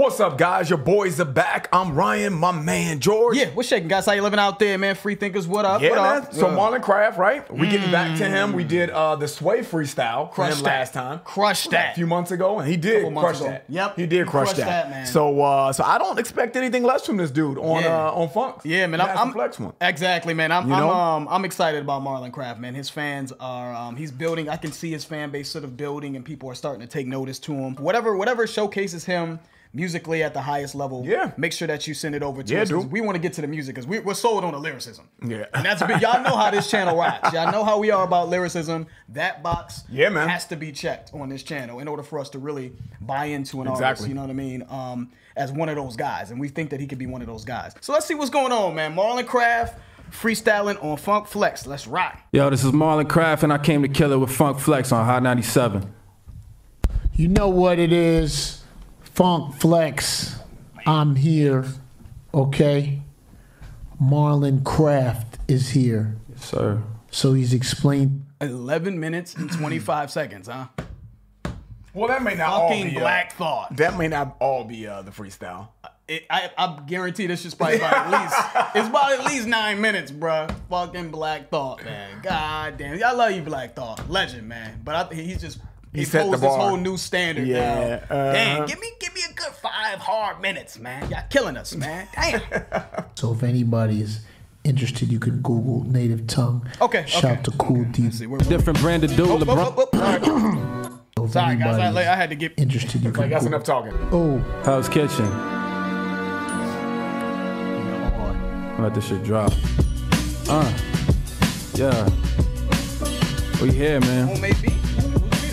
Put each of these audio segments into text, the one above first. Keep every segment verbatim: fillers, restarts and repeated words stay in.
What's up, guys? Your boys are back. I'm Ryan, my man George. Yeah, what's shaking, guys? How you living out there, man? Free thinkers, what up? Yeah, what man. Up? So yeah. Marlon Craft, right? We mm. getting back to him. We did uh, the Sway freestyle crush him that. last time. Crush that. A few months ago, and he did crush ago. that. Yep. He did crush, crush that. that man. So uh, so I don't expect anything less from this dude on yeah. uh, on Funk. Yeah, man. I'm, I'm Flex one. Exactly, man. I'm, you know? I'm um I'm excited about Marlon Craft, man. His fans are um, he's building. I can see his fan base sort of building, and people are starting to take notice to him. Whatever whatever showcases him musically at the highest level, yeah. Make sure that you send it over to yeah, us. Dude. We want to get to the music because we, we're sold on the lyricism. Yeah, and that's big. Y'all know how this channel rocks. Y'all know how we are about lyricism. That box, yeah, man, has to be checked on this channel in order for us to really buy into an exactly. artist. You know what I mean? Um, as one of those guys, and we think that he could be one of those guys. So let's see what's going on, man. Marlon Craft freestyling on Funk Flex. Let's rock. Yo, this is Marlon Craft, and I came to kill it with Funk Flex on Hot ninety-seven. You know what it is. Funk Flex, I'm here, okay? Marlon Craft is here. Yes, sir. So he's explained. eleven minutes and twenty-five seconds, huh? Well, that may not Fucking all be Black uh, Thought. That may not all be uh, the freestyle. It, I, I guarantee this is probably about at least, it's about at least nine minutes, bruh. Fucking Black Thought, man. God damn. I love you, Black Thought. Legend, man. But I, he's just... He, he set the bar. This whole new standard yeah. now. Uh, Dang, give me, give me a good five hard minutes, man. Y'all killing us, man. Damn. So if anybody is interested, you can Google Native Tongue. Okay. Shout okay. to Cool okay. D. See, we're, we're, different we're, brand of dude. Oh, LeBron. Oh, oh, oh. Sorry, guys. I, I had to get interested. You can like, that's Google. Enough talking. Oh, Hell's Kitchen. Let this shit drop. Uh, yeah. We here, man. Homemade beat.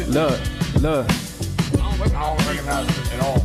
Look, look. I don't recognize it at all.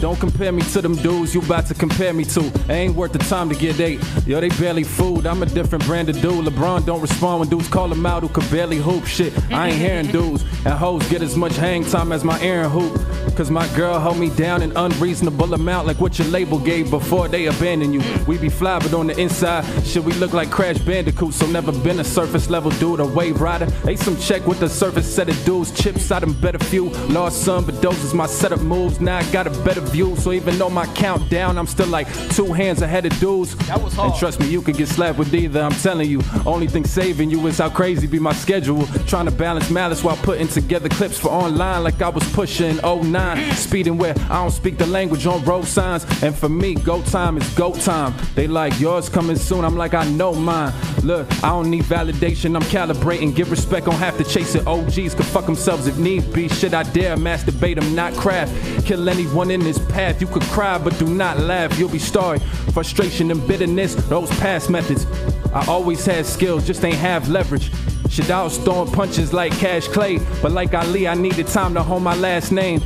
Don't compare me to them dudes you about to compare me to. It ain't worth the time to get eight. Yo, they barely food. I'm a different brand of dude. LeBron don't respond when dudes call him out who could barely hoop shit. I ain't hearing dudes. And hoes get as much hang time as my Aaron hoop. Cause my girl held me down an unreasonable amount like what your label gave before they abandoned you. We be fly, but on the inside, shit, we look like Crash Bandicoot. So never been a surface level dude, a wave rider. They some check with the surface set of dudes. Chips, I done bet a few. Lost some, but those is my set of moves. Now I got a better view, so even though my countdown, I'm still like two hands ahead of dudes. That was hard. And trust me, you could get slapped with either, I'm telling you. Only thing saving you is how crazy be my schedule. Trying to balance malice while putting together clips for online like I was pushing oh nine. Speeding where I don't speak the language on road signs. And for me, go time is go time. They like, yours coming soon. I'm like, I know mine. Look, I don't need validation. I'm calibrating. Give respect, don't have to chase it. O Gs could fuck themselves if need be. Shit, I dare masturbate them, not craft. Kill anyone in this path, you could cry but do not laugh. You'll be sorry, frustration and bitterness, those past methods. I always had skills, just ain't have leverage. Shit, I was throwing punches like Cash Clay, but like Ali, I needed time to hold my last name.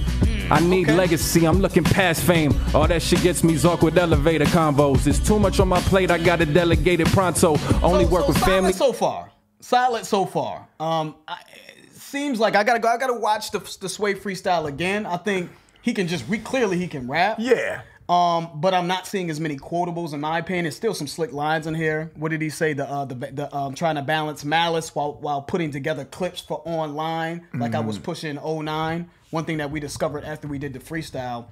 I need okay. legacy, I'm looking past fame. All that shit gets me zork with elevator combos. It's too much on my plate, I gotta delegate it pronto. Only so, work so with family. So far, silent so far. Um, I, it seems like I gotta go, I gotta watch the, the Sway freestyle again. I think He can just, we clearly he can rap. Yeah. Um, but I'm not seeing as many quotables in my opinion. There's still some slick lines in here. What did he say? The uh, the, the um, trying to balance malice while while putting together clips for online. Like mm. I was pushing oh nine. One thing that we discovered after we did the freestyle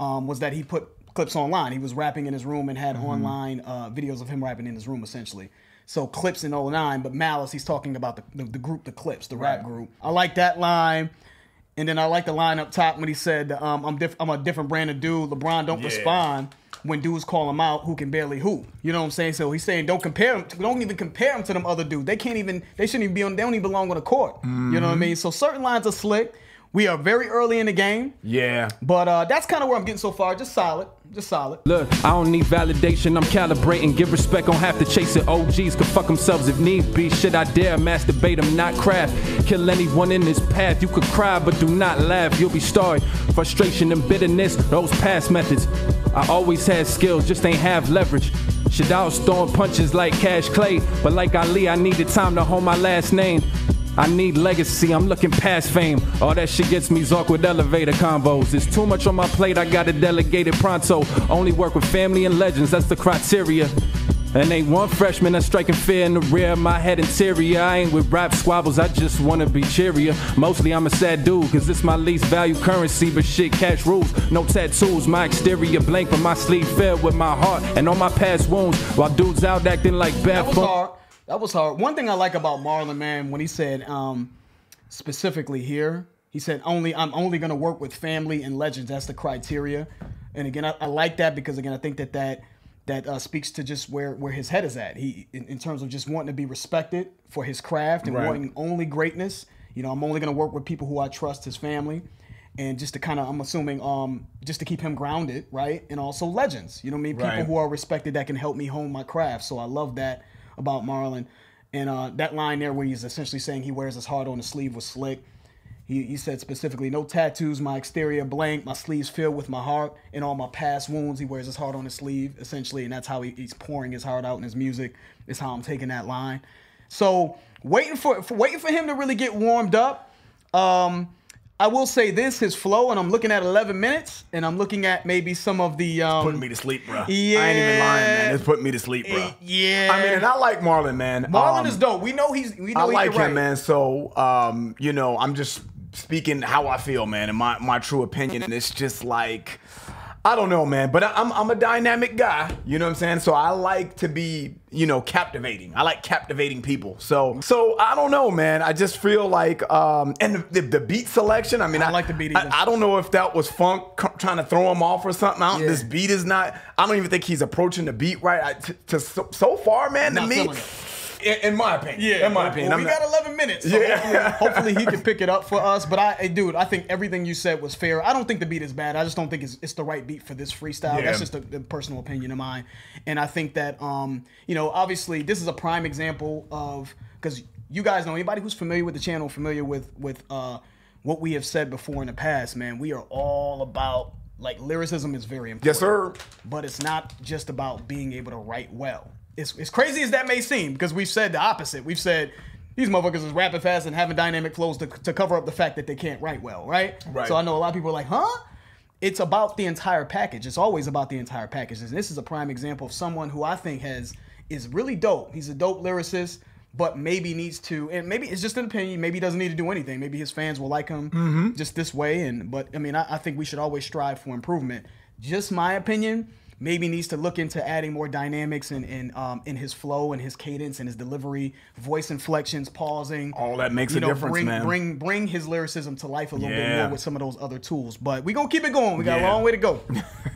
um, was that he put clips online. He was rapping in his room and had mm. online uh, videos of him rapping in his room essentially. So clips in oh nine, but malice. He's talking about the the, the group, the clips, the right. rap group. I like that line. And then I like the line up top when he said, um, I'm, diff I'm a different brand of dude. LeBron don't yeah. respond when dudes call him out who can barely hoop. You know what I'm saying? So he's saying don't compare him. To, don't even compare him to them other dudes. They can't even, they shouldn't even be on, they don't even belong on the court. Mm. You know what I mean? So certain lines are slick. We are very early in the game. Yeah. But uh, that's kind of where I'm getting so far. Just solid. Just solid. Look, I don't need validation. I'm calibrating. Give respect, don't have to chase it. O Gs could fuck themselves if need be. Shit, I dare masturbate them, not craft. Kill anyone in this path. You could cry, but do not laugh. You'll be sorry. Frustration and bitterness, those past methods. I always had skills, just ain't have leverage. Shit, I was throwing punches like Cash Clay. But like Ali, I needed time to hold my last name. I need legacy, I'm looking past fame. All that shit gets me zork with elevator combos. It's too much on my plate, I gotta delegate it pronto. Only work with family and legends, that's the criteria. And ain't one freshman that's striking fear in the rear of my head interior. I ain't with rap squabbles, I just wanna be cheerier. Mostly I'm a sad dude, cause it's my least value currency. But shit, cash rules, no tattoos. My exterior blank, but my sleeve filled with my heart and all my past wounds. While dudes out acting like bad. That was hard. That was hard. One thing I like about Marlon, man, when he said um, specifically here, he said only I'm only gonna work with family and legends. That's the criteria. And again, I, I like that because again, I think that that. that uh, speaks to just where, where his head is at. He, in, in terms of just wanting to be respected for his craft and right. wanting only greatness. You know, I'm only gonna work with people who I trust, his family, and just to kind of, I'm assuming, um, just to keep him grounded, right? And also legends, you know what I mean? Right. People who are respected that can help me hone my craft. So I love that about Marlon. And uh, that line there where he's essentially saying he wears his heart on his sleeve was slick. He, he said specifically, no tattoos, my exterior blank, my sleeves filled with my heart and all my past wounds. He wears his heart on his sleeve, essentially, and that's how he, he's pouring his heart out in his music. Is how I'm taking that line. So waiting for, for waiting for him to really get warmed up. Um, I will say this, his flow, and I'm looking at eleven minutes, and I'm looking at maybe some of the... Um, it's putting me to sleep, bro. Yeah. I ain't even lying, man. It's putting me to sleep, bro. Yeah. I mean, and I like Marlon, man. Marlon um, is dope. We know he's... We know I he like him, right. man. So, um, you know, I'm just... speaking how I feel, man, and my, my true opinion, and it's just like, I don't know, man, but I, I'm, I'm a dynamic guy, you know what I'm saying? So I like to be, you know, captivating. I like captivating people. So, so I don't know, man. I just feel like, um, and the, the beat selection, I mean, I, I like the beat. I, I don't know if that was Funk trying to throw him off or something. I don't, yeah. This beat is not, I don't even think he's approaching the beat right. I, to, to so, so far, man, to me. In, in my opinion, yeah, in my opinion, well, we not... got eleven minutes. So yeah. hopefully, hopefully he can pick it up for us. But I, dude, I think everything you said was fair. I don't think the beat is bad. I just don't think it's, it's the right beat for this freestyle. Yeah. That's just a, a personal opinion of mine. And I think that, um, you know, obviously this is a prime example of, because you guys know, anybody who's familiar with the channel, familiar with with uh, what we have said before in the past, man, we are all about. Like lyricism is very important. Yes, sir. But it's not just about being able to write well. It's, as crazy as that may seem, because we've said the opposite. We've said these motherfuckers is rapping fast and having dynamic flows to, to cover up the fact that they can't write well, right? Right. So I know a lot of people are like, huh? It's about the entire package. It's always about the entire package. And this is a prime example of someone who I think has is really dope. He's a dope lyricist, but maybe needs to, and maybe it's just an opinion, maybe he doesn't need to do anything. Maybe his fans will like him mm-hmm. just this way. And But, I mean, I, I think we should always strive for improvement. Just my opinion. Maybe needs to look into adding more dynamics in, in, um, in his flow and his cadence and his delivery, voice inflections, pausing. All that makes a know, difference, bring, man. Bring, bring his lyricism to life a little yeah. bit more with some of those other tools. But we're going to keep it going. We got yeah. a long way to go.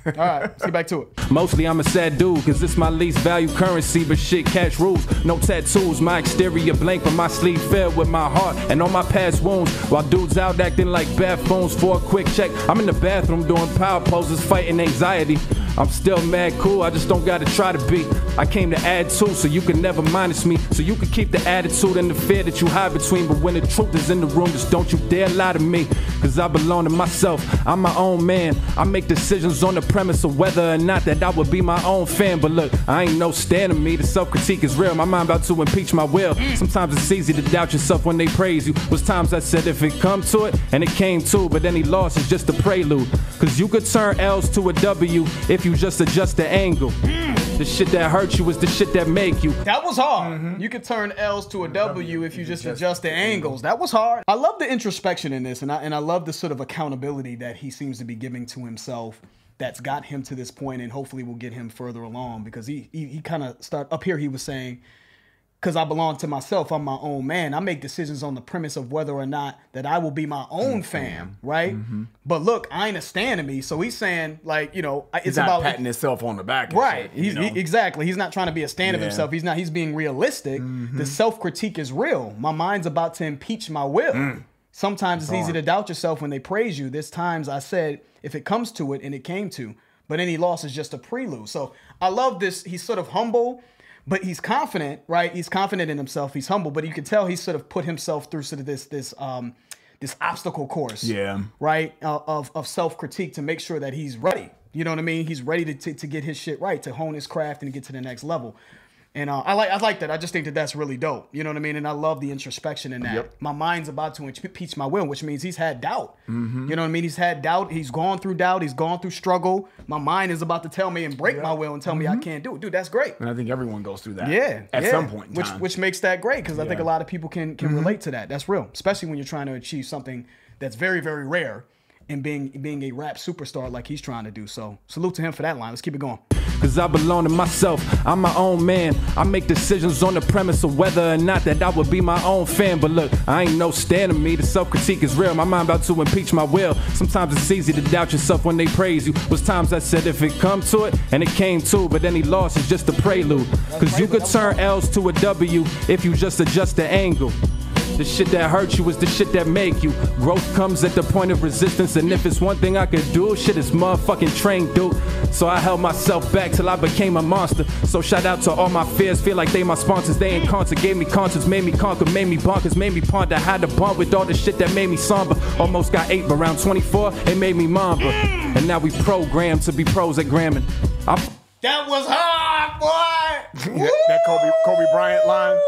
All right, let's get back to it. Mostly I'm a sad dude because it's my least value currency, but shit, cash rules. No tattoos, my exterior blank, but my sleeve filled with my heart and all my past wounds. While dudes out acting like buffoons for a quick check, I'm in the bathroom doing power poses, fighting anxiety. I'm still mad cool, I just don't gotta try to be. I came to add to, so you can never minus me. So you can keep the attitude and the fear that you hide between. But when the truth is in the room, just don't you dare lie to me. Cause I belong to myself, I'm my own man. I make decisions on the premise of whether or not that I would be my own fan. But look, I ain't no stand to me, the self-critique is real. My mind about to impeach my will. Sometimes it's easy to doubt yourself when they praise you. Was times I said if it come to it, and it came to. But any loss is just a prelude. Cause you could turn L's to a W if If you just adjust the angle. Mm. The shit that hurt you is the shit that make you. That was hard. Mm-hmm. You could turn L's to a W if you just adjust the angles. That was hard. I love the introspection in this, and I and I love the sort of accountability that he seems to be giving to himself that's got him to this point and hopefully will get him further along, because he he, he kind of start up here. He was saying, because I belong to myself, I'm my own man. I make decisions on the premise of whether or not that I will be my own mm-hmm. fam, right? Mm-hmm. But look, I ain't a stand to me. So he's saying, like, you know, it's he's not about patting himself on the back, right? Shit, he's, he, exactly. He's not trying to be a stand yeah. of himself. He's not. He's being realistic. Mm-hmm. The self-critique is real. My mind's about to impeach my will. Mm. Sometimes it's Darn. easy to doubt yourself when they praise you. There's times I said, if it comes to it, and it came to. But any loss is just a prelude. So I love this. He's sort of humble. But he's confident, right? He's confident in himself. He's humble, but you can tell he's sort of put himself through sort of this this um, this obstacle course, yeah, right, uh, of of self critique to make sure that he's ready. You know what I mean? He's ready to to get his shit right, to hone his craft and get to the next level. And uh, I like I like that. I just think that that's really dope. You know what I mean? And I love the introspection in that. Yep. My mind's about to impeach my will, which means he's had doubt. Mm-hmm. You know what I mean? He's had doubt. He's gone through doubt. He's gone through struggle. My mind is about to tell me and break yeah. my will and tell mm-hmm. me I can't do it. Dude, that's great. And I think everyone goes through that. Yeah. At yeah. some point in which, time. Which makes that great because yeah. I think a lot of people can, can mm-hmm. relate to that. That's real. Especially when you're trying to achieve something that's very, very rare and being, being a rap superstar like he's trying to do. So salute to him for that line. Let's keep it going. Cause I belong to myself, I'm my own man. I make decisions on the premise of whether or not that I would be my own fan. But look, I ain't no stand to me, the self-critique is real. My mind about to impeach my will. Sometimes it's easy to doubt yourself when they praise you. Was times I said if it come to it, and it came to, but any loss is just a prelude. Cause you could turn L's to a W if you just adjust the angle. The shit that hurt you is the shit that make you. Growth comes at the point of resistance, and if it's one thing I could do, shit is motherfucking train, dude. So I held myself back till I became a monster. So shout out to all my fears, feel like they my sponsors. They in concert, gave me concerts, made me conquer, made me bonkers, made me ponder how to bond with all the shit that made me somber. Almost got eight, but around twenty-four, it made me Mamba. And now we programmed to be pros at gramming. I'm That was hard, boy. Woo! That Kobe, Kobe Bryant line.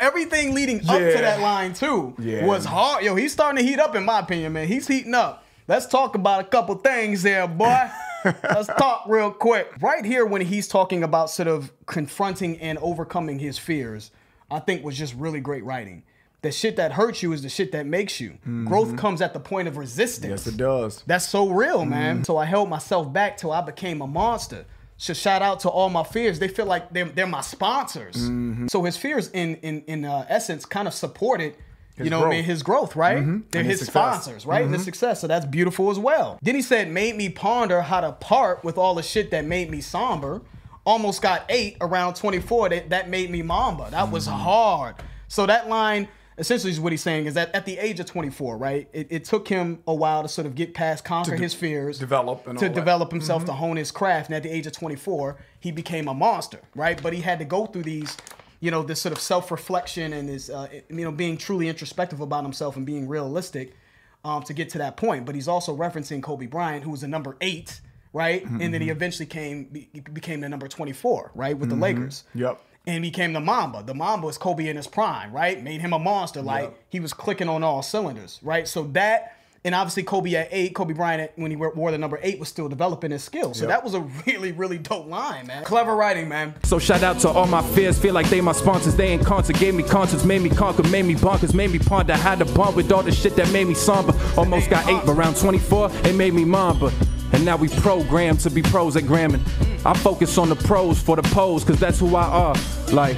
Everything leading yeah. up to that line too yeah. was hard. Yo, he's starting to heat up in my opinion, man. He's heating up. Let's talk about a couple things there, boy. Let's talk real quick. Right here when he's talking about sort of confronting and overcoming his fears, I think was just really great writing. The shit that hurts you is the shit that makes you. Mm-hmm. Growth comes at the point of resistance. Yes, it does. That's so real, man. Mm-hmm. So I held myself back till I became a monster. So shout out to all my fears. They feel like they're, they're my sponsors. Mm-hmm. So his fears in in, in uh, essence kind of supported, his you know growth. What I mean, his growth, right? Mm-hmm. They're and his, his sponsors, right? Mm-hmm. And his success. So that's beautiful as well. Then he said, made me ponder how to part with all the shit that made me somber. Almost got eight around twenty-four. That, that made me Mamba. That mm-hmm. was hard. So that line essentially is what he's saying is that at the age of twenty-four, right? It, it took him a while to sort of get past, conquer his fears, develop, and to all develop that. Himself, mm-hmm. to hone his craft. And at the age of twenty-four, he became a monster, right? But he had to go through these, you know, this sort of self-reflection and this, uh, you know, being truly introspective about himself and being realistic um, to get to that point. But he's also referencing Kobe Bryant, who was a number eight, right? Mm-hmm. And then he eventually came, became the number twenty-four, right? With mm-hmm. the Lakers. Yep. And he became the Mamba. The Mamba is Kobe in his prime, right? Made him a monster. Like, yep. he was clicking on all cylinders, right? So that, and obviously Kobe at eight, Kobe Bryant, at, when he wore the number eight, was still developing his skills. So yep. that was a really, really dope line, man. Clever writing, man. So shout out to all my fears. Feel like they my sponsors. They in concert, gave me concerts, made me conquer, made me bonkers, made me ponder how to bond with all the shit that made me somber. Almost got eight, but around twenty-four, it made me Mamba. And now we programmed to be pros at gramming. I focus on the pros for the pose, cause that's who I are. Like,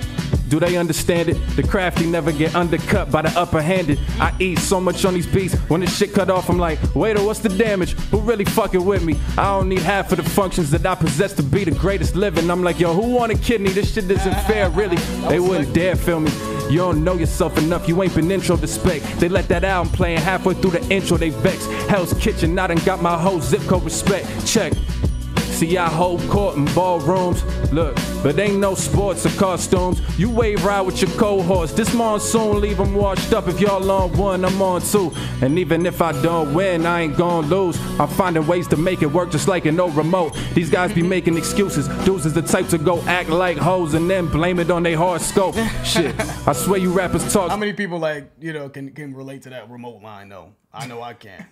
do they understand it? The crafty never get undercut by the upper-handed. I eat so much on these beats, when this shit cut off, I'm like, waiter, what's the damage? Who really fucking with me? I don't need half of the functions that I possess to be the greatest living. I'm like, yo, who want a kidney? This shit isn't fair, really. They wouldn't dare feel me. You don't know yourself enough, you ain't been intro to spec. They let that album play and halfway through the intro, they vex. Hell's Kitchen, I done got my whole zip code respect. Check. See, I hold court in ballrooms. Look, but ain't no sports or costumes. You wave ride with your cohorts. This monsoon leave them washed up. If y'all on one, I'm on two. And even if I don't win, I ain't gonna lose. I'm finding ways to make it work just like an old remote. These guys be making excuses. Dudes is the type to go act like hoes and then blame it on their horoscope. Shit, I swear you rappers talk. How many people, like, you know, can, can relate to that remote line though? I know I can.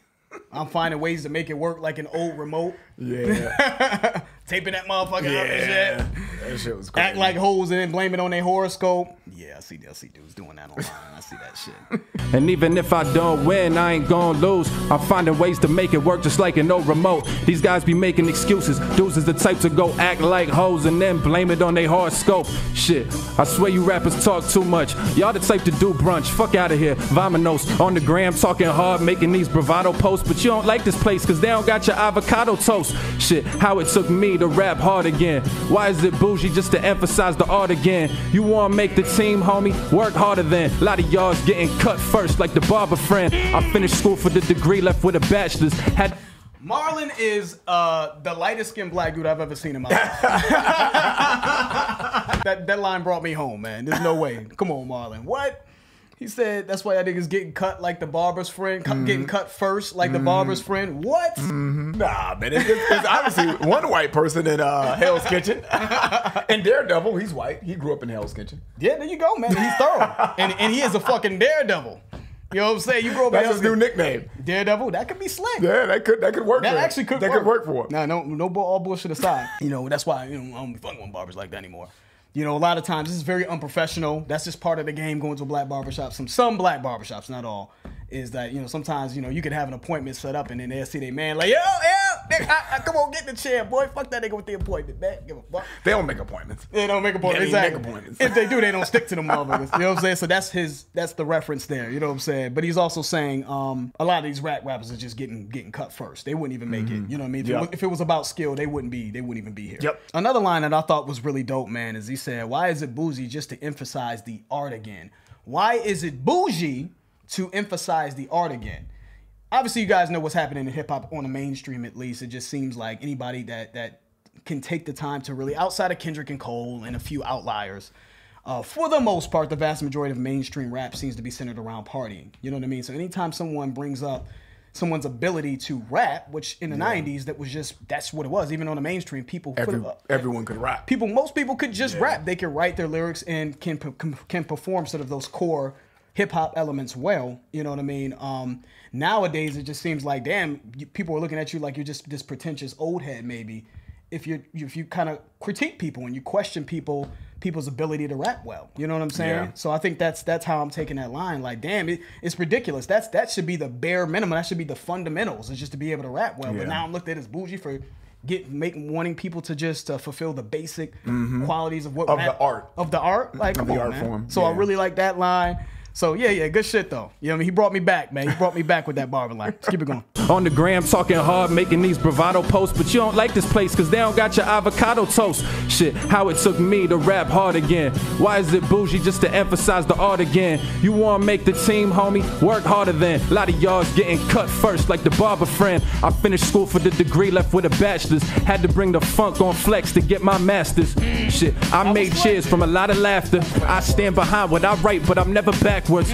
I'm finding ways to make it work like an old remote. Yeah. Taping that motherfucker yeah. up and shit. That shit was crazy. Act like hoes and then blame it on their horoscope. Yeah, I see, I see dudes doing that online. I see that shit. And even if I don't win, I ain't gonna lose. I'm finding ways to make it work just like an old remote. These guys be making excuses. Dudes is the type to go act like hoes and then blame it on their horoscope. Shit, I swear you rappers talk too much. Y'all the type to do brunch. Fuck out of here. Vominos on the gram talking hard, making these bravado posts. But you don't like this place because they don't got your avocado toast. Shit, how it took me to rap hard again. Why is it bougie just to emphasize the art again? You wanna make the team, homie? Work harder than. A lot of y'all's getting cut first, like the barber friend. I finished school for the degree, left with a bachelor's. Had Marlon is uh, the lightest skinned black dude I've ever seen in my life. that, that line brought me home, man. There's no way. Come on, Marlon. What? He said that's why that nigga's getting cut like the barber's friend, mm-hmm. getting cut first like mm-hmm. the barber's friend. What? Mm-hmm. Nah, man, it's, it's obviously one white person in uh, Hell's Kitchen, and Daredevil, he's white. He grew up in Hell's Kitchen. Yeah, there you go, man. He's thorough, and and he is a fucking Daredevil. You know what I'm saying? You grow up. That's his new nickname, Daredevil. That could be slick. Yeah, that could that could work. That for actually him. could. That work. could work for him. Nah, no, no, all bullshit aside. You know, that's why you know I don't be fucking with barbers like that anymore. You know, a lot of times this is very unprofessional. That's just part of the game going to a black barbershop. Some some black barbershops, not all, is that, you know, sometimes, you know, you could have an appointment set up and then they'll see their man like, yo, yo, nigga, I, I, come on, get the chair, boy. Fuck that nigga with the appointment, man. Give a fuck. They don't make appointments. They don't make appointments. Yeah, they exactly. make appointments. If they do, they don't stick to them motherfuckers. You know what I'm saying? So that's his, that's the reference there. You know what I'm saying? But he's also saying um, a lot of these rap rappers are just getting getting cut first. They wouldn't even make mm-hmm. it. You know what I mean? If, yep. it, if it was about skill, they wouldn't be, they wouldn't even be here. Yep. Another line that I thought was really dope, man, is he said, why is it bougie just to emphasize the art again? Why is it bougie to emphasize the art again? Obviously, you guys know what's happening in hip-hop on the mainstream, at least. It just seems like anybody that, that can take the time to really, outside of Kendrick and Cole and a few outliers, uh, for the most part, the vast majority of mainstream rap seems to be centered around partying. You know what I mean? So anytime someone brings up someone's ability to rap, which in the yeah. nineties, that was just, that's what it was. Even on the mainstream, people Every, could, uh, everyone could rap. People, most people could just yeah. rap. They could write their lyrics and can can perform sort of those core hip hop elements well. You know what I mean? Um, nowadays, it just seems like, damn, you, people are looking at you like you're just this pretentious old head. Maybe if you if you kind of critique people and you question people. people's ability to rap well. You know what I'm saying? Yeah. So I think that's that's how I'm taking that line. Like, damn, it, it's ridiculous. That's That should be the bare minimum. That should be the fundamentals, is just to be able to rap well. Yeah. But now I'm looked at as bougie for get make, wanting people to just uh, fulfill the basic mm-hmm. qualities of what of rap, the art. Of the art? Like, of the on, art man. form. So yeah. I really like that line. So yeah, yeah, good shit though. You know what I mean? He brought me back, man. He brought me back with that barber line. Let's keep it going. On the gram, talking hard, making these bravado posts, but you don't like this place because they don't got your avocado toast. Shit, how it took me to rap hard again. Why is it bougie just to emphasize the art again? You want to make the team, homie? Work harder than. A lot of y'all's getting cut first like the barber friend. I finished school for the degree, left with a bachelor's. Had to bring the funk on flex to get my master's. Shit, I, I made cheers like from a lot of laughter. I stand behind what I write, but I'm never back. Was,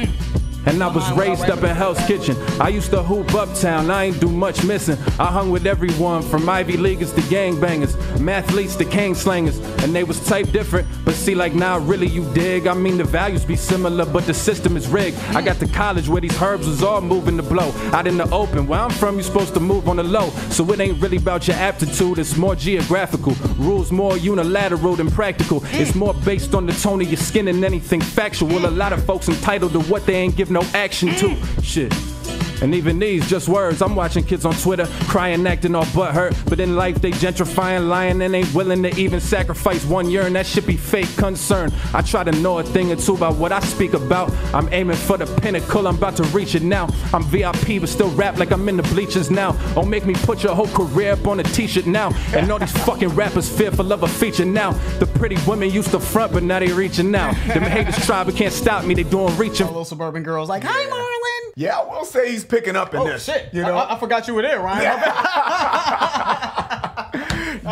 and I was raised up in Hell's Kitchen. I used to hoop uptown, I ain't do much missing. I hung with everyone from Ivy Leaguers to gangbangers, mathletes to cane slangers, and they was type different. But see, like now, nah, really, you dig? I mean, the values be similar, but the system is rigged. I got to college where these herbs was all moving to blow. Out in the open, where I'm from, you supposed to move on the low. So it ain't really about your aptitude, it's more geographical. Rules more unilateral than practical. It's more based on the tone of your skin than anything factual. A lot of folks entitled to what they ain't give no action to. Shit. And even these, just words. I'm watching kids on Twitter crying, acting all butthurt. But in life, they gentrifying, lying, and ain't willing to even sacrifice one year. And that shit be fake concern. I try to know a thing or two about what I speak about. I'm aiming for the pinnacle, I'm about to reach it now. I'm V I P, but still rap like I'm in the bleachers now. Don't make me put your whole career up on a t-shirt now. And all these fucking rappers fearful of a feature now. The pretty women used to front, but now they reaching out. Them haters try, but can't stop me, they doing reaching. All those suburban girls like, hi, Marlon. Yeah, I will say he's picking up in oh, this. Shit. You know? I, I forgot you were there, Ryan. Yeah,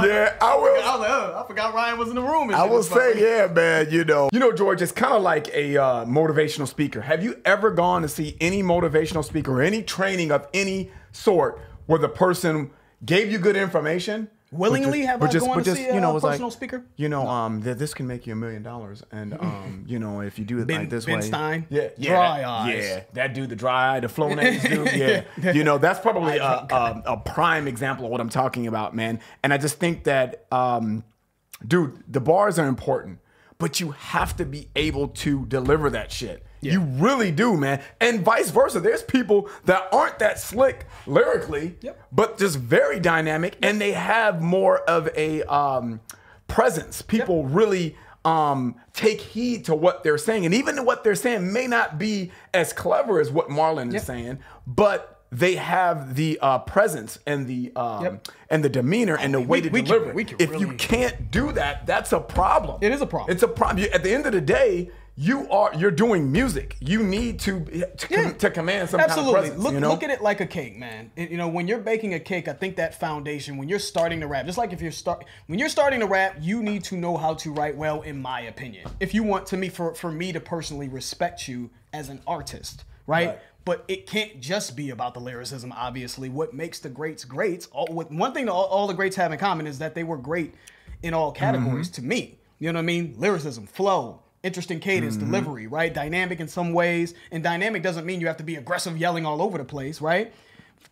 yeah I will. I, uh, I forgot Ryan was in the room. And I will say, funny. yeah, man, you know. You know, George, it's kind of like a uh, motivational speaker. Have you ever gone to see any motivational speaker or any training of any sort where the person gave you good information? Willingly have I gone to see a personal speaker? You know, um, th this can make you a million dollars. And, um, you know, if you do it ben, like this ben way. Ben Stein? Yeah. yeah dry that, eyes. Yeah. That dude, the dry eye, the flow names dude. Yeah. You know, that's probably a, a, a prime example of what I'm talking about, man. And I just think that, um, dude, the bars are important, but you have to be able to deliver that shit. Yeah. You really do, man. And vice versa. There's people that aren't that slick lyrically, yep. but just very dynamic, yep. and they have more of a um, presence. People yep. really um, take heed to what they're saying. And even what they're saying may not be as clever as what Marlon yep. is saying, but they have the uh, presence and the um, yep. and the demeanor and I mean, the way we, to we deliver. Can, we can if really you can't do that, that's a problem. It is a problem. It's a problem. At the end of the day, You are you're doing music. You need to to, yeah. com, to command some Absolutely. kind of presence. Look, you know? Look at it like a cake, man. It, you know, when you're baking a cake, I think that foundation. When you're starting to rap, just like if you're start when you're starting to rap, you need to know how to write well. In my opinion, if you want to me for for me to personally respect you as an artist, right? right. But it can't just be about the lyricism, obviously. What makes the greats greats, all, with, one thing that all, all the greats have in common is that they were great in all categories mm-hmm. to me. You know what I mean? Lyricism, flow, interesting cadence, mm-hmm. delivery, right? Dynamic in some ways. And dynamic doesn't mean you have to be aggressive yelling all over the place, right?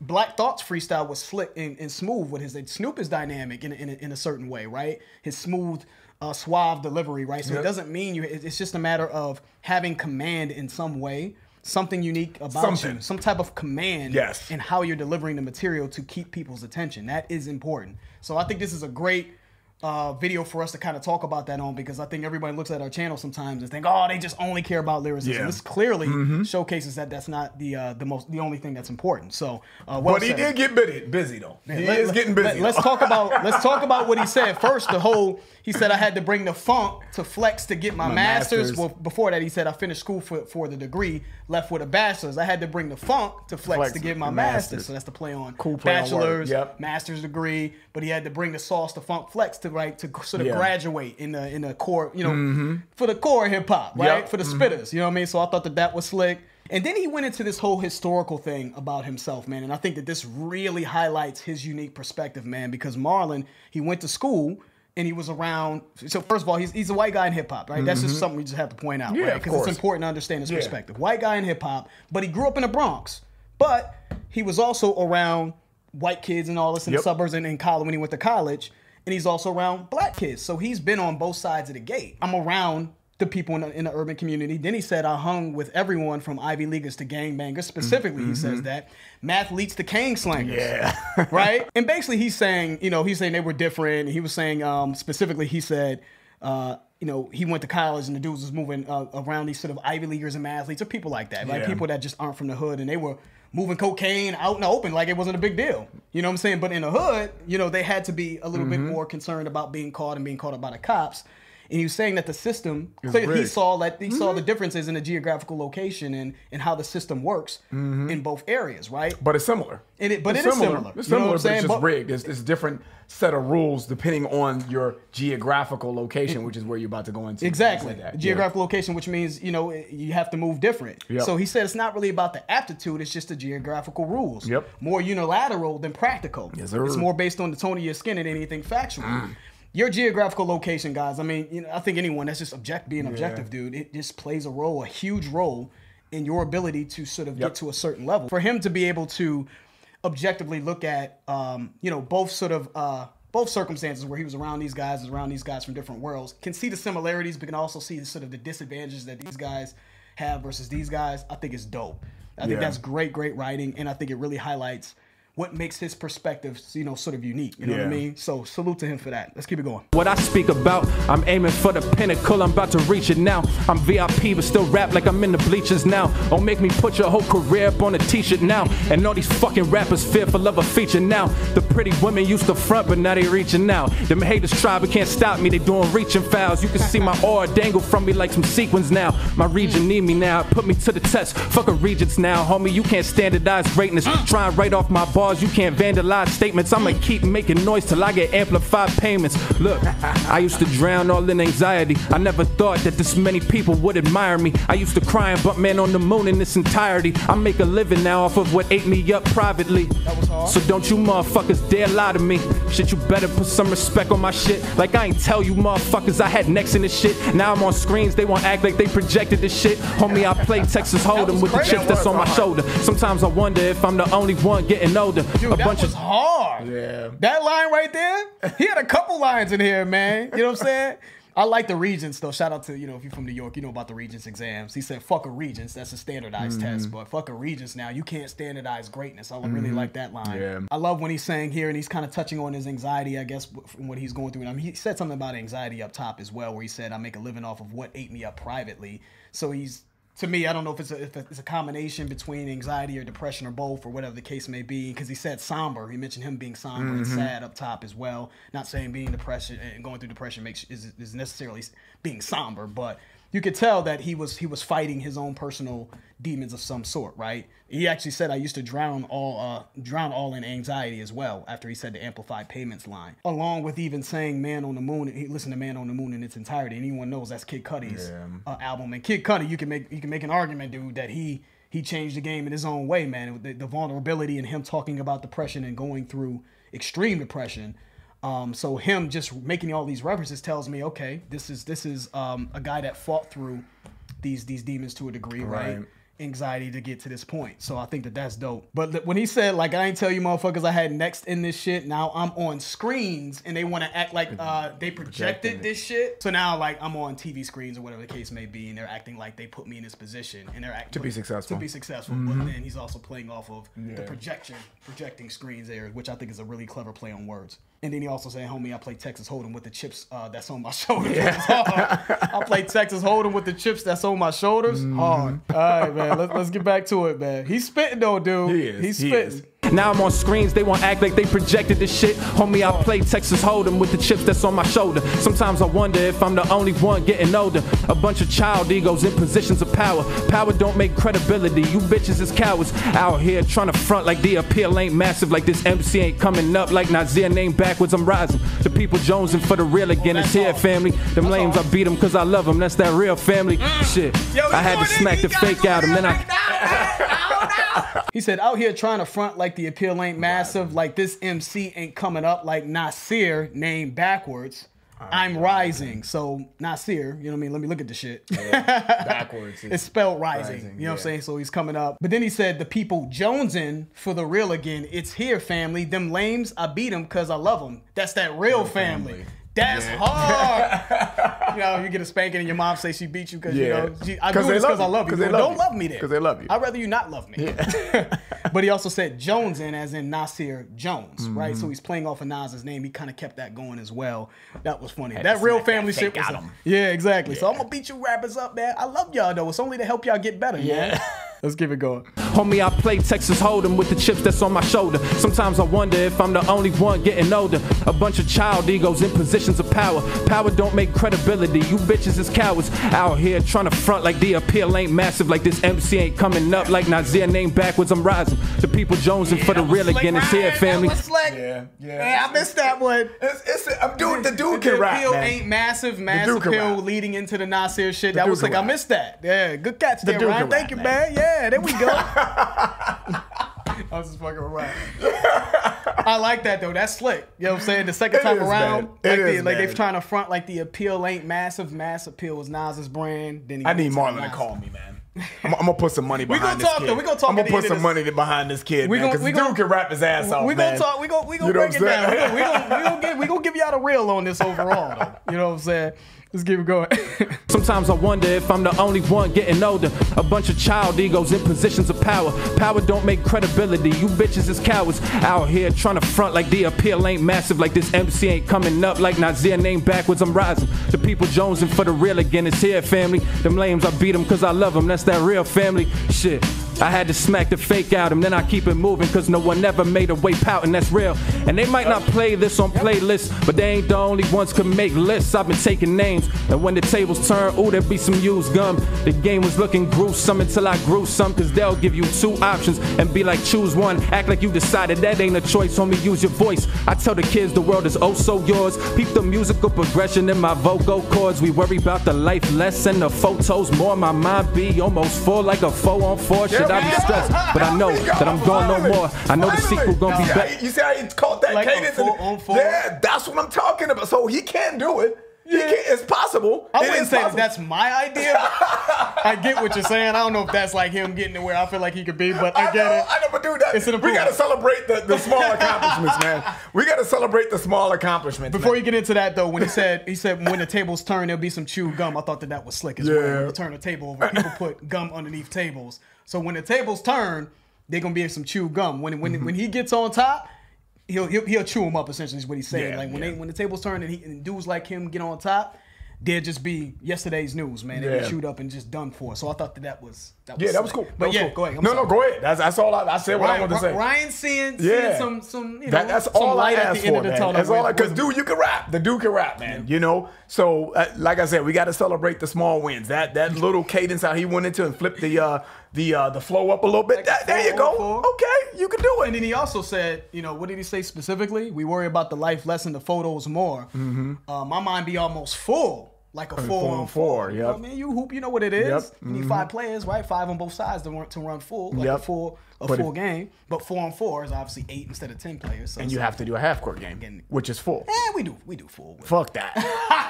Black Thought's freestyle was slick and, and smooth with his. Snoop is dynamic in, in, in a certain way, right? His smooth, uh, suave delivery, right? So yep. it doesn't mean you, it's just a matter of having command in some way. Something unique about Something. you, some type of command yes. in how you're delivering the material to keep people's attention. That is important. So I think this is a great uh, video for us to kind of talk about that on, because I think everybody looks at our channel sometimes and think, oh, they just only care about lyricism. Yeah. This clearly mm-hmm. showcases that that's not the uh, the most the only thing that's important. So, uh, well but he said. did get busy, busy though. Yeah, he let, is let, getting busy. Let, let's talk about let's talk about what he said first. The whole he said I had to bring the funk to flex to get my, my master's. master's. Well, before that he said I finished school for for the degree. Left with a bachelor's. I had to bring the funk to flex, flex to get my master's. master's. So that's the play on cool play bachelor's, on yep. master's degree. But he had to bring the sauce to funk flex to right to sort of yeah. graduate in the in the core, you know, mm-hmm. for the core hip hop, right? Yep. For the mm-hmm. spitters, you know what I mean? So I thought that that was slick. And then he went into this whole historical thing about himself, man. And I think that this really highlights his unique perspective, man. Because Marlon, he went to school. And he was around. So first of all, he's he's a white guy in hip hop, right? Mm-hmm. That's just something we just have to point out, yeah, right? Because it's important to understand his yeah. perspective. White guy in hip hop, but he grew up in the Bronx. But he was also around white kids and all this in yep. the suburbs and in college when he went to college. And he's also around black kids. So he's been on both sides of the gate. I'm around the people in the, in the urban community. Then he said, I hung with everyone from Ivy Leaguers to gangbangers. Specifically, mm-hmm. he says that. Mathletes to cane slangers. Yeah. right? And basically he's saying, you know, he's saying they were different. He was saying, um, specifically, he said, uh, you know, he went to college and the dudes was moving uh, around these sort of Ivy Leaguers and mathletes or people like that. Like yeah. people that just aren't from the hood, and they were moving cocaine out in the open like it wasn't a big deal. You know what I'm saying? But in the hood, you know, they had to be a little mm-hmm. bit more concerned about being caught and being caught up by the cops. And he was saying that the system, so he saw that he mm-hmm. saw the differences in the geographical location and, and how the system works mm-hmm. in both areas, right? But it's similar. And it, but it's it similar. is similar. It's similar, you know what but it's just but, rigged. It's, it's a different set of rules depending on your geographical location, it, which is where you're about to go into. Exactly. Like geographical yeah. location, which means, you know, you have to move different. Yep. So he said it's not really about the aptitude, it's just the geographical rules. Yep. More unilateral than practical. Yes, sir. It's more based on the tone of your skin than anything factual. Mm. Your geographical location, guys, I mean, you know, I think anyone that's just object being yeah. objective, dude, it just plays a role, a huge role in your ability to sort of yep. get to a certain level. For him to be able to objectively look at, um, you know, both sort of, uh, both circumstances where he was around these guys, is around these guys from different worlds, can see the similarities, but can also see the sort of the disadvantages that these guys have versus these guys, I think is dope. I think yeah. that's great, great writing, and I think it really highlights what makes his perspective, you know, sort of unique, you know yeah. what I mean? So salute to him for that. Let's keep it going. What I speak about, I'm aiming for the pinnacle, I'm about to reach it now. I'm V I P, but still rap like I'm in the bleachers now. Don't make me put your whole career up on a t-shirt now. And all these fucking rappers fearful of a feature now. The pretty women used to front, but now they reaching out. Them haters try, but can't stop me, they doing reaching fouls. You can see my aura dangle from me like some sequins now. My region need me now, put me to the test. Fuck a regents now, homie, you can't standardize greatness. Try and write off my bar. You can't vandalize statements. I'ma keep making noise till I get amplified payments. Look, I used to drown all in anxiety. I never thought that this many people would admire me. I used to cry and bump man on the moon in its entirety. I make a living now off of what ate me up privately. That was hard. So don't you motherfuckers dare lie to me. Shit, you better put some respect on my shit. Like I ain't tell you motherfuckers I had necks in this shit. Now I'm on screens, they wanna act like they projected this shit. Homie, I play Texas Hold'em with the chips that's on my shoulder. Sometimes I wonder if I'm the only one getting older. Dude, a that bunch was of hard. Yeah. That line right there, he had a couple lines in here, man. You know what I'm saying? I like the Regents, though. Shout out to, you know, if you're from New York, you know about the Regents exams. He said, fuck a Regents. That's a standardized mm-hmm. test, but fuck a Regents now. You can't standardize greatness. I mm-hmm. really like that line. Yeah. I love when he's saying here, and he's kind of touching on his anxiety, I guess, from what he's going through. And I mean, he said something about anxiety up top as well, where he said, I make a living off of what ate me up privately. So he's, to me, I don't know if it's, a, if it's a combination between anxiety or depression or both or whatever the case may be, because he said somber. He mentioned him being somber mm-hmm. and sad up top as well. Not saying being depression and going through depression makes is, is necessarily being somber, but you could tell that he was he was fighting his own personal demons of some sort, right? He actually said, I used to drown all uh, drown all in anxiety as well, after he said the amplified payments line. Along with even saying Man on the Moon, he listened to Man on the Moon in its entirety, and anyone knows that's Kid Cudi's yeah. uh, album. And Kid Cudi, you can make you can make an argument, dude, that he he changed the game in his own way, man. The, the vulnerability and him talking about depression and going through extreme depression. Um, so him just making all these references tells me, okay, this is this is um, a guy that fought through these these demons to a degree, right? right? Anxiety to get to this point. So I think that that's dope. But when he said, like, I ain't tell you motherfuckers I had next in this shit. Now I'm on screens and they want to act like uh, they projected this shit. So now, like, I'm on T V screens or whatever the case may be, and they're acting like they put me in this position and they're acting to be successful. To be successful. Mm-hmm. But then he's also playing off of yeah. the projection, projecting screens there, which I think is a really clever play on words. And then he also said, homie, I play Texas Hold'em with the chips uh, that's on my shoulders. Yeah. I play Texas Hold'em with the chips that's on my shoulders. Mm. Hard. All right, man. Let's, let's get back to it, man. He's spitting, though, dude. He is. He's spitting. Now I'm on screens, they want to act like they projected this shit. Homie, I play Texas Hold'em with the chips that's on my shoulder. Sometimes I wonder if I'm the only one getting older. A bunch of child egos in positions of power. Power don't make credibility, you bitches is cowards. Out here trying to front like the appeal ain't massive. Like this M C ain't coming up, like Nasir name backwards, I'm rising. The people jonesing for the real again, oh, it's here, family. Them that's lames, all. I beat them cause I love them, that's that real family. Mm. Shit, Yo, I had to smack the fake out and then I... He said, out here trying to front like the appeal ain't massive, like this M C ain't coming up, like Nasir, name backwards, I'm, I'm rising. So Nasir, you know what I mean? Let me look at the shit. Yeah, backwards. It's spelled rising, rising, you know yeah. what I'm saying? So he's coming up. But then he said, the people jonesing for the real again, it's here, family. Them lames, I beat them because I love them. That's that real, real family. family. That's yeah. hard. You know, you get a spanking and your mom say she beat you because, yeah. you know, she, I do this because I love you. They love don't you. love me then. Because they love you. I'd rather you not love me. Yeah. But he also said Jones in, as in Nasir Jones, mm-hmm. right? So he's playing off of Nas's name. He kind of kept that going as well. That was funny. Had that real family that shit was him. Yeah, exactly. Yeah. So I'm going to beat you rappers up, man. I love y'all, though. It's only to help y'all get better, yeah. man. Let's keep it going. Homie, I play Texas Hold'em with the chips that's on my shoulder. Sometimes I wonder if I'm the only one getting older. A bunch of child egos in positions of power. Power don't make credibility. You bitches is cowards. Out here trying to front like the appeal ain't massive. Like this M C ain't coming up. Like Nasir name backwards, I'm rising. The people jonesing yeah, for the real again. It's here, family. Yeah, yeah. Hey, I missed that one. It's, it's, I'm dude, the dude the can rap. The appeal rap, ain't massive. Mass appeal leading into the Nasir shit. That was like, I missed that. Yeah, good catch there, Ryan. Thank you, man. Yeah. Yeah, there we go. I was just fucking around. I like that, though. That's slick. You know what I'm saying? The second it time around, like, is, the, like they're trying to front like the appeal ain't massive. Mass appeal was Nas's brand. Then I need Marlon to call me, man. I'm, I'm gonna put some money behind this kid. We're gonna talk. I'm gonna put some money behind this kid, man. Because dude can rap his ass off. We're gonna talk. We're gonna break it down. We're gonna give y'all the real on this overall, though. You know what I'm saying? Let's keep it going. Sometimes I wonder if I'm the only one getting older. A bunch of child egos in positions of power. Power don't make credibility. You bitches is cowards. Out here trying to front like the appeal ain't massive. Like this M C ain't coming up. Like Nasir name backwards, I'm rising. The people jonesing for the real again. It's here, family. Them lames, I beat them because I love them. That's that real family. Shit. I had to smack the fake out him, then I keep it moving, cause no one ever made a way pouting, that's real. And they might not play this on playlists, but they ain't the only ones can make lists. I've been taking names, and when the tables turn, ooh, there be some used gum. The game was looking gruesome until I grew some, cause they'll give you two options and be like, choose one. Act like you decided that ain't a choice, homie, use your voice. I tell the kids the world is oh so yours. Peep the musical progression in my vocal cords. We worry about the life less and the photos more. My mind be almost full like a four on four. Shit. I'll be stressed, but I know that I'm gone no more. I know the sequel gonna be back. You see how he caught that cadence? Yeah, that's what I'm talking about. So he can do it. Yeah. He can, it's possible. I wouldn't say that's my idea. I get what you're saying. I don't know if that's like him getting to where I feel like he could be, but I, I get know, it. I know, but dude, that, it's an we gotta celebrate the, the small accomplishments, man. We gotta celebrate the small accomplishments. Before man. you get into that, though, when he said he said when the tables turn, there'll be some chewed gum. I thought that that was slick as yeah. well. You turn a table over, people put gum underneath tables. So when the tables turn, they're gonna be some chewed gum. When when mm-hmm. when he gets on top, he'll he'll, he'll chew them up. Essentially, is what he's saying. Yeah, like when yeah. they when the tables turn and, he, and dudes like him get on top, they'll just be yesterday's news, man. They yeah. get chewed up and just done for. So I thought that that was that was yeah, that was cool. That but was yeah, cool. go ahead. I'm no, sorry. no, go ahead. That's that's all I, I said. Ryan, what I wanted to say. Ryan seeing, yeah. seeing some some you that, know that's some all light I asked at the end for, of the tunnel. That's with, all I because dude, you can rap. The dude can rap, man. Yeah. You know. So uh, like I said, we got to celebrate the small wins. That that little cadence how he went into and flipped the uh, the uh, the flow up a little bit. Like that, there you go. Four. Okay, you can do it. And then he also said, you know, what did he say specifically? We worry about the life lesson, the photos more. Mm-hmm. uh, my mind be almost full. Like a four, four on four, four. Yep. You know what I mean? You hoop, you know what it is. Yep. You need mm-hmm. five players, right? Five on both sides to run, to run full, like yep. a full, a but full it, game. But four on four is obviously eight instead of ten players. So and you so have to do a half court game, and, which is full. Yeah, we do, we do full. Fuck that.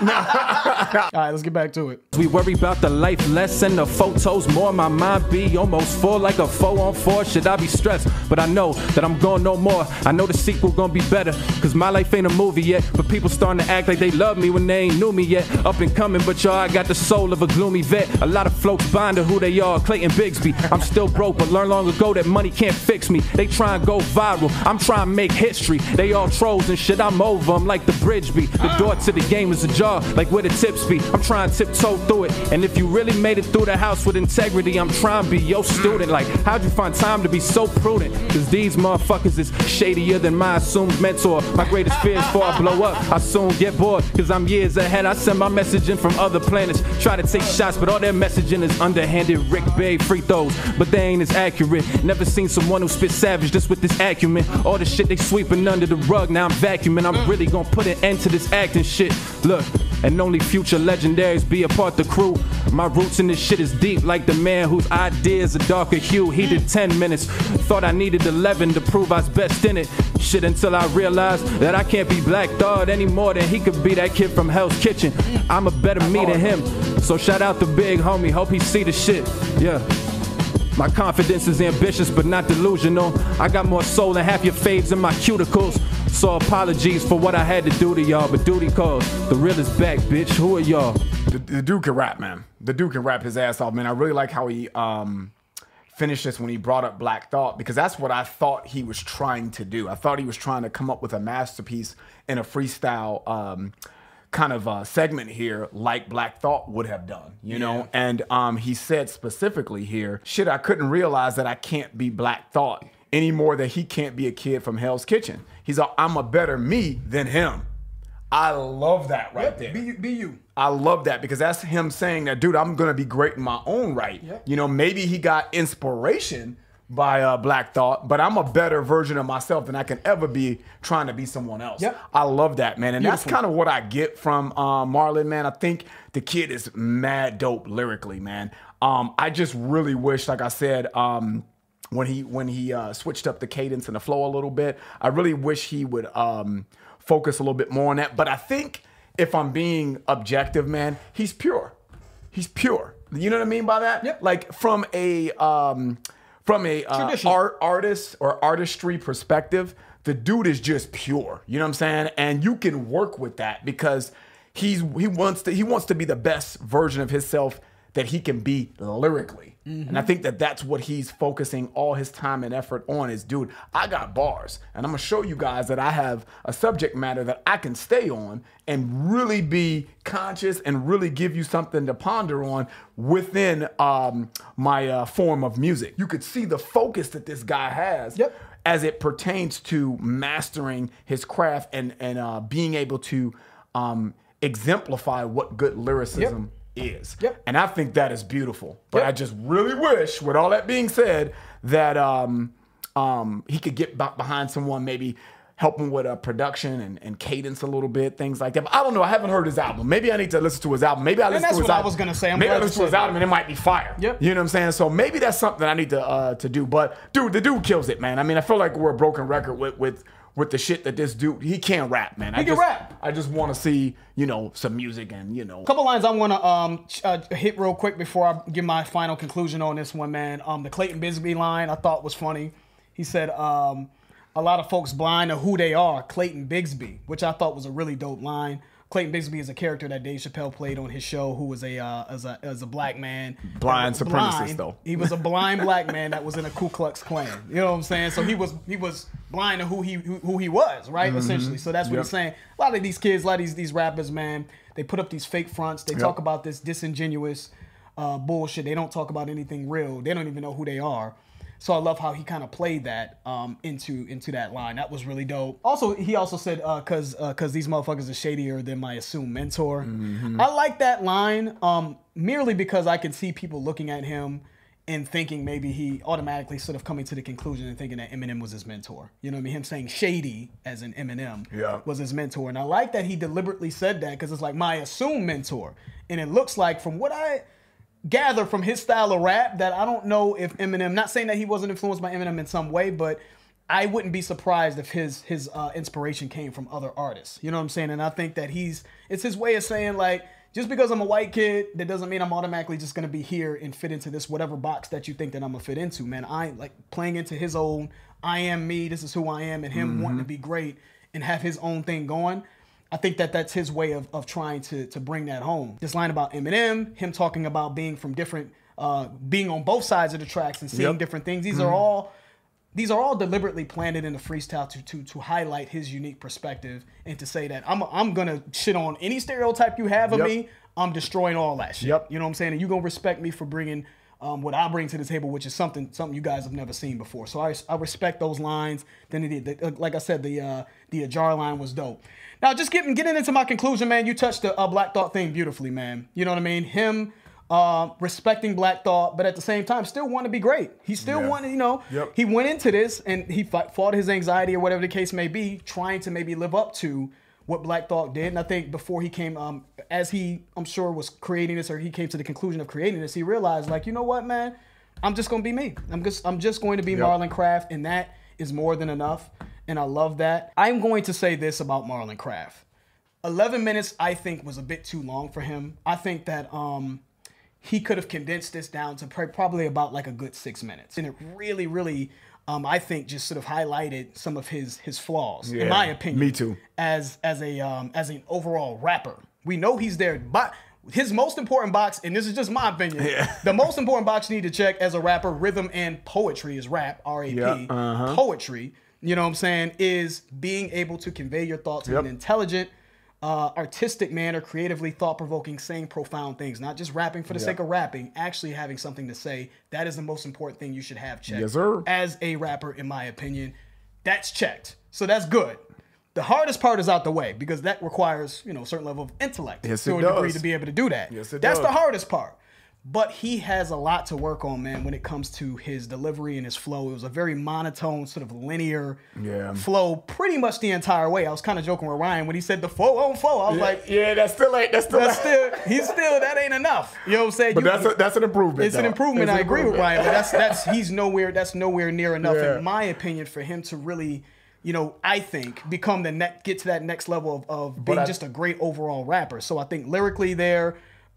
All right, let's get back to it. We worry about the life lesson, the photos more. My mind be almost full, like a four on four. Should I be stressed? But I know that I'm going no more. I know the sequel gonna be better, cause my life ain't a movie yet. But people starting to act like they love me when they ain't knew me yet. Up and coming, but y'all, I got the soul of a gloomy vet. A lot of folks blind to who they are. Clayton Bigsby. I'm still broke, but learned long ago that money can't fix me. They try and go viral. I'm trying to make history. They all trolls and shit. I'm over. I'm like the bridge be. The door to the game is ajar, like where the tips be. I'm trying to tiptoe through it. And if you really made it through the house with integrity, I'm trying to be your student. Like, how'd you find time to be so prudent? Cause these motherfuckers is shadier than my assumed mentor. My greatest fear is before I blow up. I soon get bored, cause I'm years ahead. I send my message from other planets, try to take shots, but all their messaging is underhanded. Rick Bay free throws, but they ain't as accurate. Never seen someone who spit savage just with this acumen. All the shit they sweeping under the rug, now I'm vacuuming. I'm really gonna put an end to this acting shit. Look, and only future legendaries be a part the crew. My roots in this shit is deep, like the man whose ideas a darker hue. He did ten minutes, thought I needed eleven to prove I was best in it. Shit, until I realized that I can't be Black Thought any more than he could be that kid from Hell's Kitchen. I'm a better me than him, so shout out the big homie, hope he see the shit, yeah. My confidence is ambitious but not delusional. I got more soul than half your fades in my cuticles. So apologies for what I had to do to y'all, but duty calls. The real is back, bitch. Who are y'all? The, the dude can rap, man. The dude can rap his ass off, man. I really like how he um, finished this when he brought up Black Thought, because that's what I thought he was trying to do. I thought he was trying to come up with a masterpiece in a freestyle um, kind of uh, segment here, like Black Thought would have done, you yeah. know? And um, he said specifically here, shit, I couldn't realize that I can't be Black Thought anymore, that he can't be a kid from Hell's Kitchen. He's like, I'm a better me than him. I love that right yep, there. Be you, be you. I love that, because that's him saying that, dude, I'm gonna be great in my own right. Yep. You know, maybe he got inspiration by uh, Black Thought, but I'm a better version of myself than I can ever be trying to be someone else. Yep. I love that, man. And Beautiful. That's kind of what I get from uh, Marlon, man. I think the kid is mad dope lyrically, man. Um, I just really wish, like I said, um, when he when he uh, switched up the cadence and the flow a little bit, I really wish he would um, focus a little bit more on that. But I think if I'm being objective, man, he's pure. He's pure. You know what I mean by that? Yep. Like from a... Um, From a uh, art, artist or artistry perspective, the dude is just pure. You know what I'm saying? And you can work with that, because he's he wants to he wants to be the best version of himself that he can be lyrically. Mm-hmm. And I think that that's what he's focusing all his time and effort on is, dude, I got bars, and I'm gonna show you guys that I have a subject matter that I can stay on and really be conscious and really give you something to ponder on within um, my uh, form of music. You could see the focus that this guy has yep. as it pertains to mastering his craft and, and uh, being able to um, exemplify what good lyricism yep. is. Yep. And I think that is beautiful. But yep. I just really wish, with all that being said, that um, um, he could get behind someone, maybe help him with a production and, and cadence a little bit, things like that. But I don't know. I haven't heard his album. Maybe I need to listen to his album. Maybe I listen to his album. And that's what I was going to say. Maybe I listen to his album and it might be fire. Yep. You know what I'm saying? So maybe that's something I need to uh, to do. But dude, the dude kills it, man. I mean, I feel like we're a broken record with with. with the shit that this dude, he can't rap, man. He I can just, rap. I just want to see, you know, some music and, you know. A couple lines I want to um, uh, hit real quick before I give my final conclusion on this one, man. Um, the Clayton Bigsby line I thought was funny. He said, um, a lot of folks blind to who they are, Clayton Bigsby, which I thought was a really dope line. Clayton Bigsby is a character that Dave Chappelle played on his show, who was a uh, as a as a black man, blind supremacist blind. though. He was a blind black man that was in a Ku Klux Klan. You know what I'm saying? So he was he was blind to who he who, who he was, right? Mm-hmm. Essentially. So that's what yep. he's saying. A lot of these kids, a lot of these these rappers, man, They put up these fake fronts. They yep. talk about this disingenuous uh, bullshit. They don't talk about anything real. They don't even know who they are. So I love how he kind of played that um, into into that line. That was really dope. Also, he also said, uh, cause, uh, cause these motherfuckers are shadier than my assumed mentor. Mm-hmm. I like that line um, merely because I could see people looking at him and thinking maybe he automatically sort of coming to the conclusion and thinking that Eminem was his mentor. You know what I mean? Him saying Shady as in Eminem yeah. was his mentor. And I like that he deliberately said that because it's like my assumed mentor. And it looks like from what I gather from his style of rap that I don't know if Eminem, not saying that he wasn't influenced by Eminem in some way, but I wouldn't be surprised if his his uh, inspiration came from other artists. You know what I'm saying? And I think that he's, it's his way of saying like, just because I'm a white kid, that doesn't mean I'm automatically just going to be here and fit into this whatever box that you think that I'm going to fit into, man. I like playing into his own, I am me, this is who I am, and him mm-hmm. wanting to be great and have his own thing going. I think that that's his way of, of trying to, to bring that home. This line about Eminem, him talking about being from different, uh, being on both sides of the tracks and seeing yep. different things. These mm-hmm. are all, these are all deliberately planted in the freestyle to to to highlight his unique perspective and to say that I'm I'm gonna shit on any stereotype you have of yep. me. I'm destroying all that shit. Yep. You know what I'm saying? And you gonna respect me for bringing um, what I bring to the table, which is something something you guys have never seen before. So I I respect those lines. Then the, the, like I said, the uh, the Ajar line was dope. Now just getting getting into my conclusion, man. You touched the uh, Black Thought thing beautifully, man. You know what I mean? Him. Uh, respecting Black Thought, but at the same time, still want to be great. He still yeah. wanted, you know, yep. he went into this and he fought, fought his anxiety or whatever the case may be, trying to maybe live up to what Black Thought did. And I think before he came, um, as he, I'm sure, was creating this or he came to the conclusion of creating this, he realized, like, you know what, man, I'm just going to be me. I'm just, I'm just going to be yep. Marlon Craft, and that is more than enough. And I love that. I'm going to say this about Marlon Craft. eleven minutes, I think, was a bit too long for him. I think that, um... he could have condensed this down to probably about like a good six minutes. And it really, really, um, I think, just sort of highlighted some of his his flaws, yeah, in my opinion. Me too. As as a um, as an overall rapper. We know he's there, but his most important box, and this is just my opinion, yeah. the most important box you need to check as a rapper, rhythm and poetry is rap, R A P, yeah, uh-huh. poetry, you know what I'm saying, is being able to convey your thoughts yep. in an intelligent, Uh, artistic manner, creatively thought-provoking, saying profound things, not just rapping for the yeah. sake of rapping, actually having something to say. That is the most important thing you should have checked. Yes, sir. As a rapper, in my opinion, that's checked. So that's good. The hardest part is out the way because that requires, you know, a certain level of intellect yes, to it a does. degree to be able to do that. Yes, it that's does. the hardest part. But he has a lot to work on, man, when it comes to his delivery and his flow. It was a very monotone, sort of linear yeah. flow pretty much the entire way. I was kind of joking with Ryan when he said the four on four. I was yeah, like, yeah, that's still ain't, that's still, that's still he's still, that ain't enough. You know what I'm saying? But you, that's, a, that's an improvement. It's though. an improvement. It's I an agree improvement. with Ryan, but that's, that's, he's nowhere, that's nowhere near enough, yeah. in my opinion, for him to really, you know, I think, become the next, get to that next level of, of being I, just a great overall rapper. So I think lyrically there,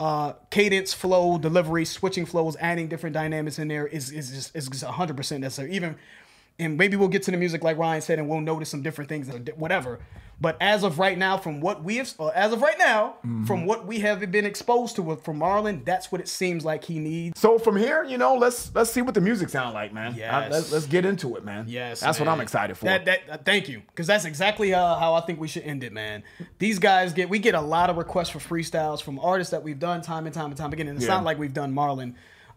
Uh, cadence, flow, delivery, switching flows, adding different dynamics in there is is just is just one hundred percent necessary. Even, and maybe we'll get to the music like Ryan said, and we'll notice some different things, whatever. But as of right now, from what we have, uh, as of right now, mm-hmm. from what we have been exposed to from Marlon, that's what it seems like he needs. So from here, you know, let's let's see what the music sound like, man. Yes. I, let's, let's get into it, man. Yes, that's man. what I'm excited for. That, that, uh, thank you, because that's exactly uh, how I think we should end it, man. These guys get we get a lot of requests for freestyles from artists that we've done time and time and time again, and it's yeah. not like we've done Marlon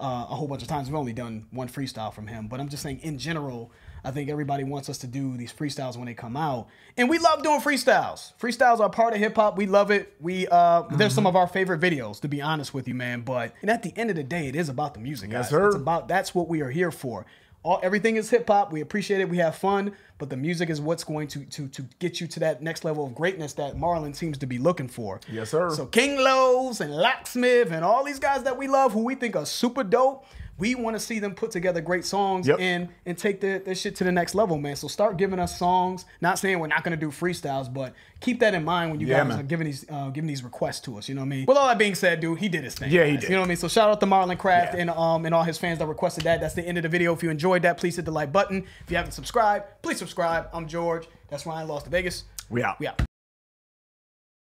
uh, a whole bunch of times. We've only done one freestyle from him, but I'm just saying in general. I think everybody wants us to do these freestyles when they come out. And we love doing freestyles. Freestyles are part of hip hop. We love it. We uh, mm-hmm. They're some of our favorite videos, to be honest with you, man. But and at the end of the day, it is about the music, guys. Yes, sir. It's about, that's what we are here for. All, everything is hip hop. We appreciate it. We have fun. But the music is what's going to, to, to get you to that next level of greatness that Marlon seems to be looking for. Yes, sir. So King Lowe's and Locksmith and all these guys that we love who we think are super dope, we want to see them put together great songs yep. and, and take their, their shit to the next level, man. So start giving us songs. Not saying we're not going to do freestyles, but keep that in mind when you yeah, guys man. are giving these, uh, giving these requests to us. You know what I mean? With all that being said, dude, he did his thing. Yeah, guys. he did. You know what I mean? So shout out to Marlon Craft yeah. and um and all his fans that requested that. That's the end of the video. If you enjoyed that, please hit the like button. If you haven't subscribed, please subscribe. I'm George. That's Ryan, Lost in Vegas. We out. We out.